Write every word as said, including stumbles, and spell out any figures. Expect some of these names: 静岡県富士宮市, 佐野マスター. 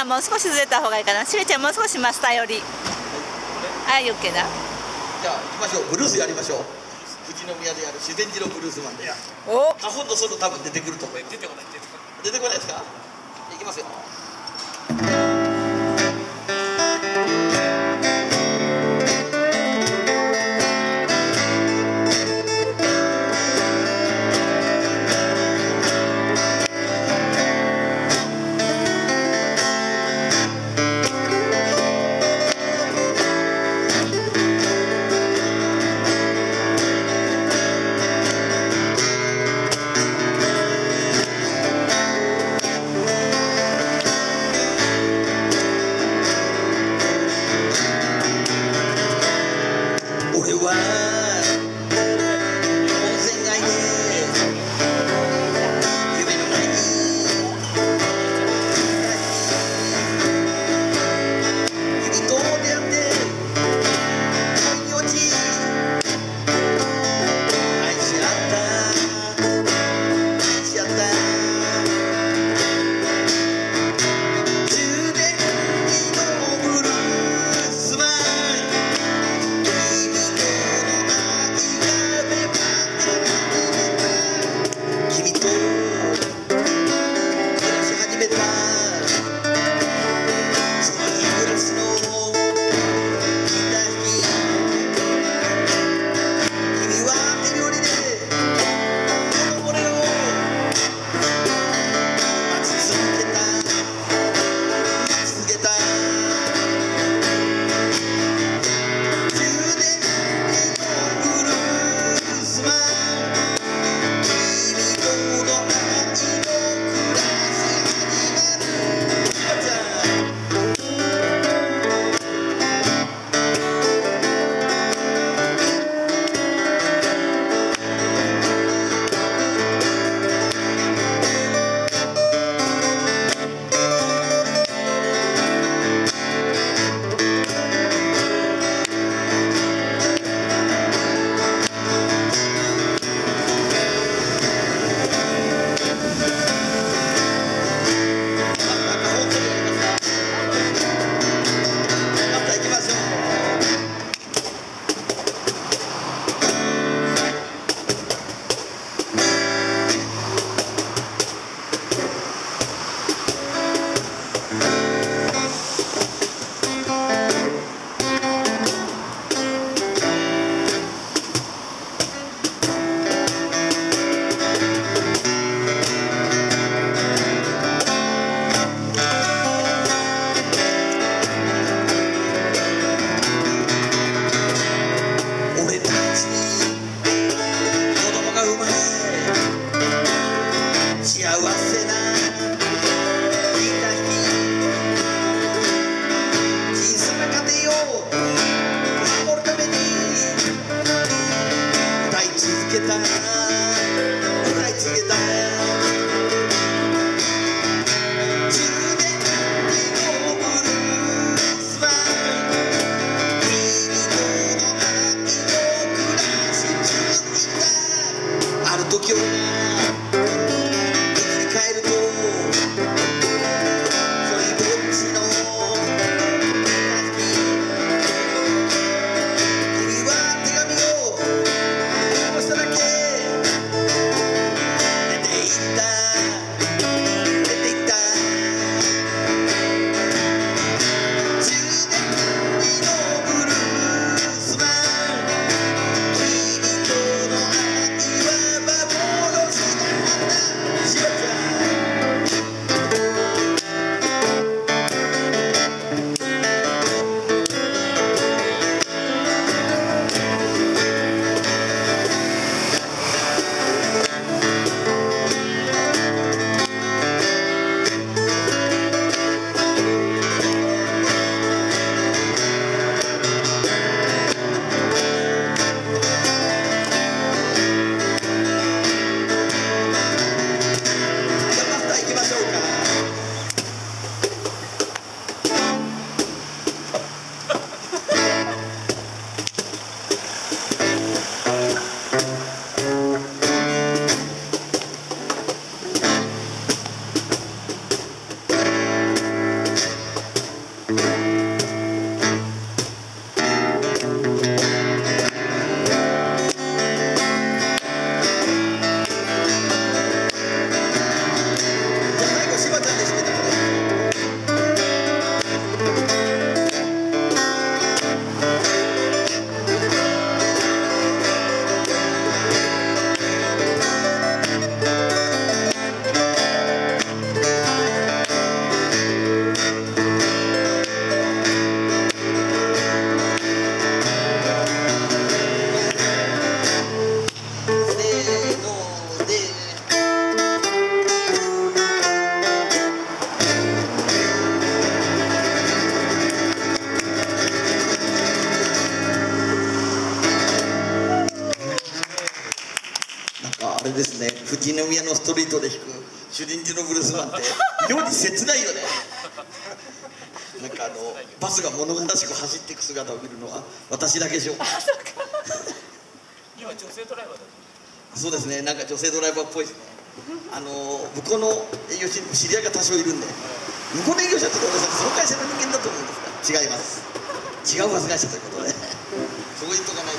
はもう少しずれた方がいいかな。しげちゃんもう少しマスター寄り。はい、オッケーだ。じゃあ行きましょう。ブルースやりましょう。富士宮でやる自然寺のブルースマンで。お。あ、今度それ多分出てくると思う。出てこない。出てこないですか。行きますよ。ですね、富士宮のストリートで弾く主人寺のブルースなんて妙に切ないよね。なんかあのバスが物悲しく走っていく姿を見るのは私だけでしょう。今女性ドライバーだと。そうですね、なんか女性ドライバーっぽいですね。あの向こうの営業所にも知り合いが多少いるんで、向こうの営業所ってどうですか、その会社の人間だと思うんですが違います。違うはず会社ということでそういうところが